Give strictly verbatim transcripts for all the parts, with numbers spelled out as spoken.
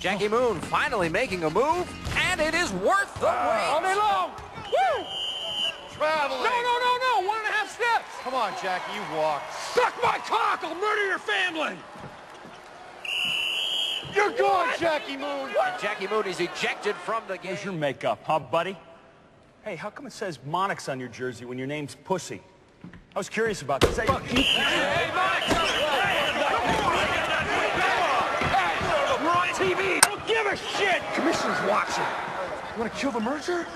Jackie Moon finally making a move, and it is worth the wow. wait. All day long. Woo! Traveling. No, no, no, no. One and a half steps. Come on, Jackie. You walk. Suck my cock. I'll murder your family. You're gone, Jackie Moon. And Jackie Moon is ejected from the game. Where's your makeup, huh, buddy? Hey, how come it says Monix on your jersey when your name's Pussy? I was curious about this. Hey, Monix! Hey, hey, hey, we're on T V! Don't give a shit! Commission's watching. You want to kill the merger?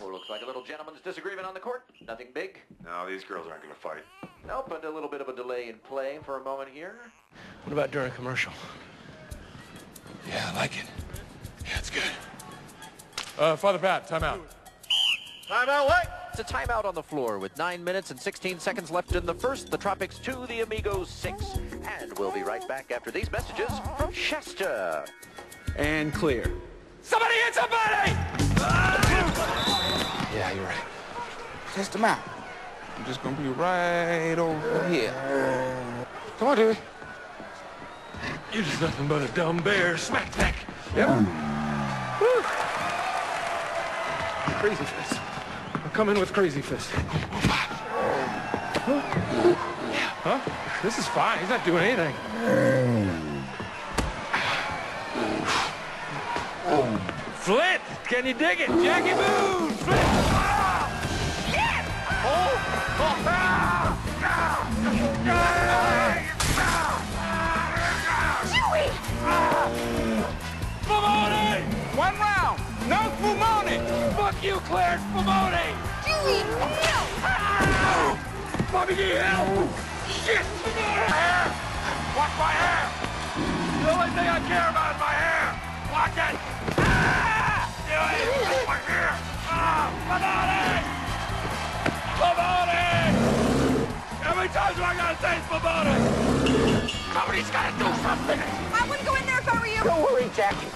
Well, looks like a little gentleman's disagreement on the court. Nothing big. No, these girls aren't going to fight. Nope, but a little bit of a delay in play for a moment here. What about during a commercial? Yeah, I like it. Yeah, it's good. Uh, Father Pat, timeout. Timeout, what? It's a timeout on the floor with nine minutes and sixteen seconds left in the first. The Tropics two, the Amigos six. And we'll be right back after these messages from Chester. And clear. Somebody hit somebody! Ah! Yeah, you're right. Test him out. I'm just gonna be right over here. Come on, Dewey. You're just nothing but a dumb bear. Smack, smack. Yep. Mm. Woo. Crazy fist. I'll come in with crazy fist. Huh? Huh? This is fine. He's not doing anything. Flint! Can you dig it? Jackie Moon! Flint! Ah! Shit! Oh! Oh! Ah! Ah! Ah! Dewey! Ah! Spumoni! One round! No Spumoni! Fuck you, Claire Spumoni! Dewey, no! Ah! Mommy, help! Shit! My hair! Watch my hair! The only thing I care about is my hair! Watch it! Ah! Dewey, watch my hair! Ah! Spumoni! Spumoni! How many times do I gotta say Spumoni? Somebody's gotta do something! I wouldn't go in there if I were you! Don't worry, Jackie.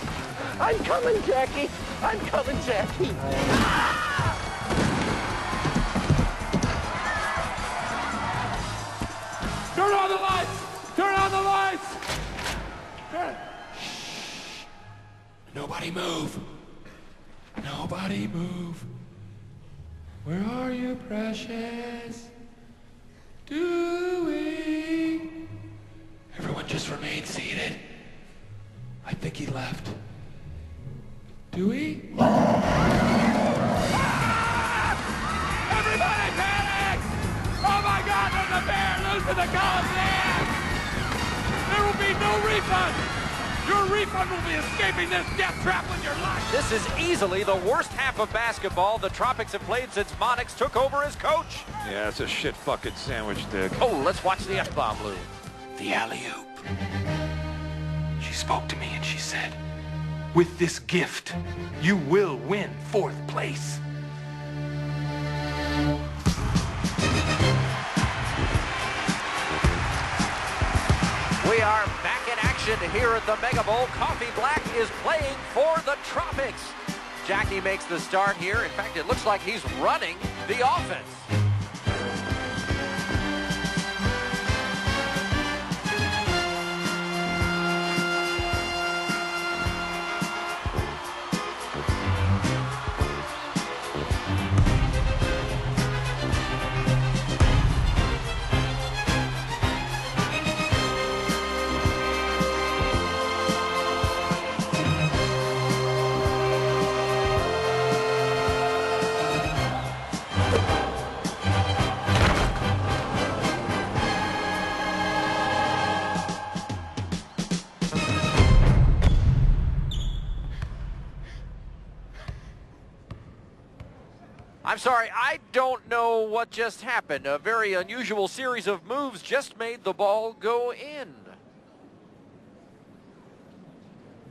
I'm coming, Jackie. I'm coming, Jackie. Ah! Turn on the lights! Turn on the lights! Turn. Shh. Nobody move. Nobody move. Where are you, precious? Dewey. Everyone just remain seated. I think he left. Dewey? Ah! Everybody panic! Oh my God, there's a bear loose in the Coliseum! There will be no refund! Your refund will be escaping this death trap with your life! This is easily the worst half of basketball the Tropics have played since Monix took over as coach. Yeah, it's a shit fucking sandwich, Dick. Oh, let's watch the F-bomb loop. The alley-oop. She spoke to me and she said, with this gift, you will win fourth place. We are back in action here at the Mega Bowl. Coffee Black is playing for the Tropics. Jackie makes the start here. In fact, it looks like he's running the offense. I'm sorry, I don't know what just happened. A very unusual series of moves just made the ball go in.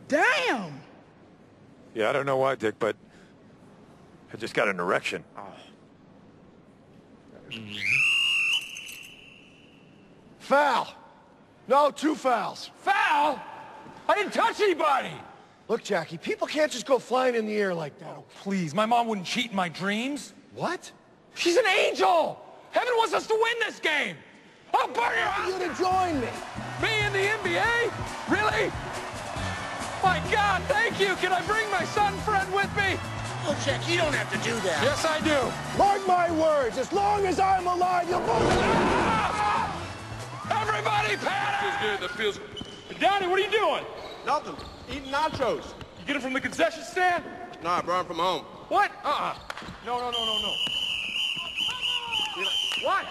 Damn! Yeah, I don't know why, Dick, but I just got an erection. Oh. Foul! No, two fouls. Foul? I didn't touch anybody! Look, Jackie, people can't just go flying in the air like that. Oh, please. My mom wouldn't cheat in my dreams. What? She's an angel! Heaven wants us to win this game! I'll burn your house! You to join me. Me in the N B A? Really? My God, thank you. Can I bring my son Fred with me? Well, Jack, you don't have to do that. Yes, I do. Mark my words, as long as I'm alive, you'll both... Ah! Everybody panic! That feels good, that feels... Donnie, what are you doing? Nothing. Eating nachos. You get them from the concession stand? Nah, I brought them from home. What? Uh-uh. No, no, no, no, no. What?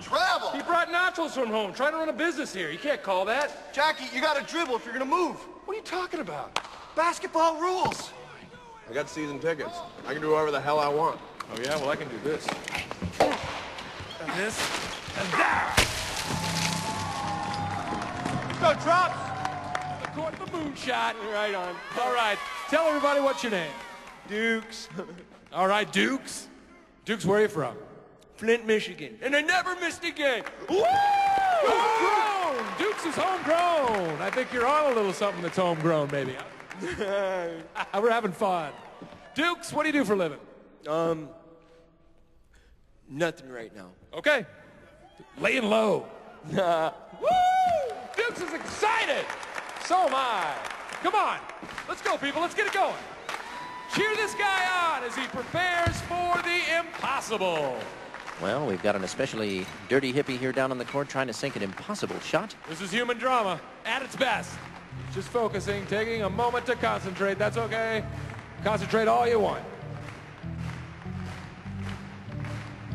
Travel. He brought nachos from home. Trying to run a business here. You can't call that. Jackie, you gotta dribble if you're gonna move. What are you talking about? Basketball rules. I got season tickets. I can do whatever the hell I want. Oh, yeah? Well, I can do this. And this. And that. So, Drops. I caught the moonshot. Right on. All right. Tell everybody what's your name. Dukes. All right, Dukes. Dukes, where are you from? Flint, Michigan. And I never missed a game. Woo! Homegrown! Dukes is homegrown. I think you're on a little something that's homegrown, maybe. We're having fun. Dukes, what do you do for a living? Um, nothing right now. Okay. Laying low. Nah. Woo! Dukes is excited. So am I. Come on. Let's go, people. Let's get it going. Cheer this guy on as he prepares for the impossible. Well, we've got an especially dirty hippie here down on the court trying to sink an impossible shot. This is human drama at its best. Just focusing, taking a moment to concentrate. That's okay. Concentrate all you want.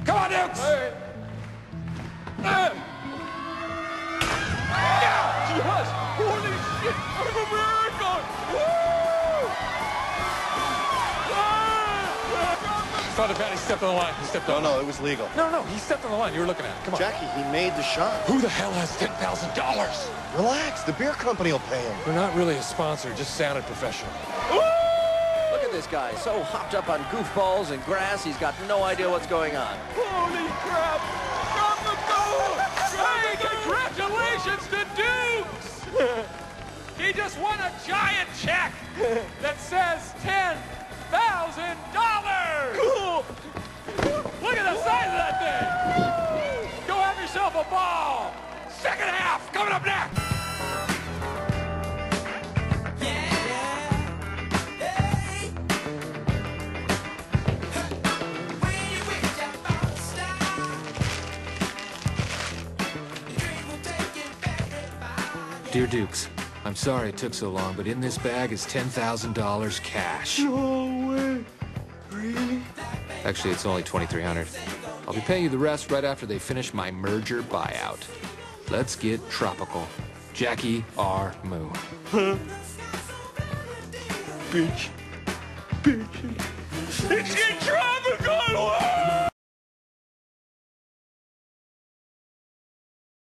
Come on, Dukes! Hey. Uh. Yeah, just, holy shit, I'm a miracle! Woo! Ah! Father Pat, he stepped on the line. He stepped on. No, no, it was legal. No, no, he stepped on the line. You were looking at it. Come on, Jackie. He made the shot. Who the hell has ten thousand dollars? Relax, the beer company will pay him. We're not really a sponsor, just sounded professional. Woo! Look at this guy, so hopped up on goofballs and grass, he's got no idea what's going on. Holy crap! Drop the goal! Hey, congratulations to Dukes! He just won a giant check that says ten thousand dollars! Cool! Look at the size of that thing! Go have yourself a ball! Second half, coming up next! Dear Dukes, I'm sorry it took so long, but in this bag is ten thousand dollars cash. No way. Really? Actually, it's only twenty-three hundred dollars. I'll be paying you the rest right after they finish my merger buyout. Let's get tropical. Jackie R. Moon. Huh? Bitch. Bitch. It's getting tropical!